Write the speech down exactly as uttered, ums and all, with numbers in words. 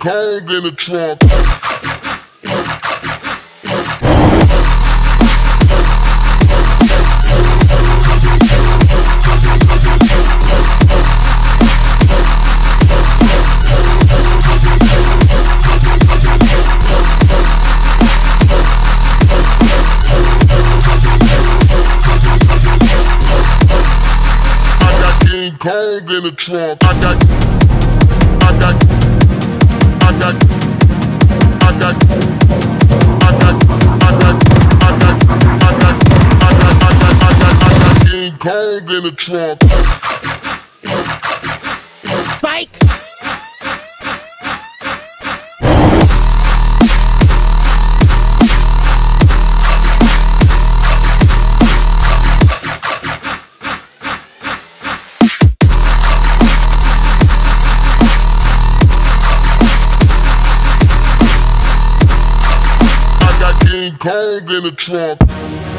Kong in the trunk. Kong in the trunk. I got, I got, I got, I got, I got, I got, I got, I got, I got, I got, I got, I got King Kong in the trunk. Psych. Kong in the trunk.